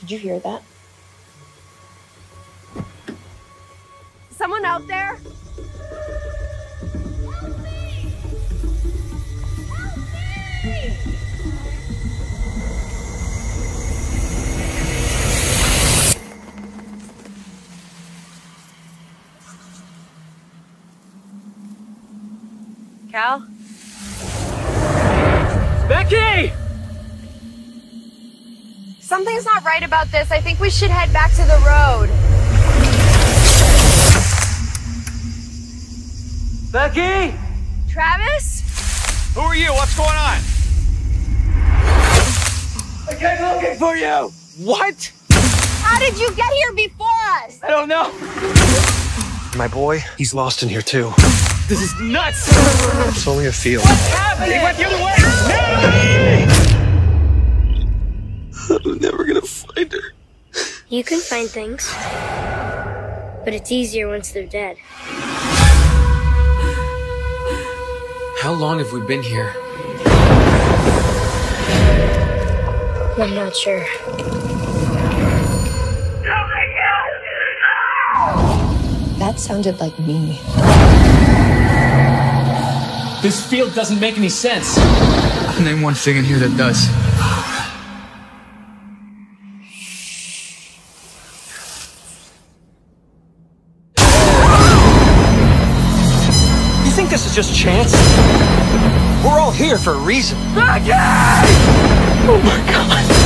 Did you hear that? Someone out there? Help me! Help me! Cal? Becky! Something's not right about this. I think we should head back to the road. Becky? Travis? Who are you? What's going on? I came looking for you! What? How did you get here before us? I don't know. My boy, he's lost in here too. This is nuts! It's only a field. What's happening? He went the other way! Natalie! I'm never gonna find her. You can find things, but it's easier once they're dead. How long have we been here? I'm not sure. That sounded like me. This field doesn't make any sense. I'll name one thing in here that does. You think this is just chance? We're all here for a reason. Oh my God!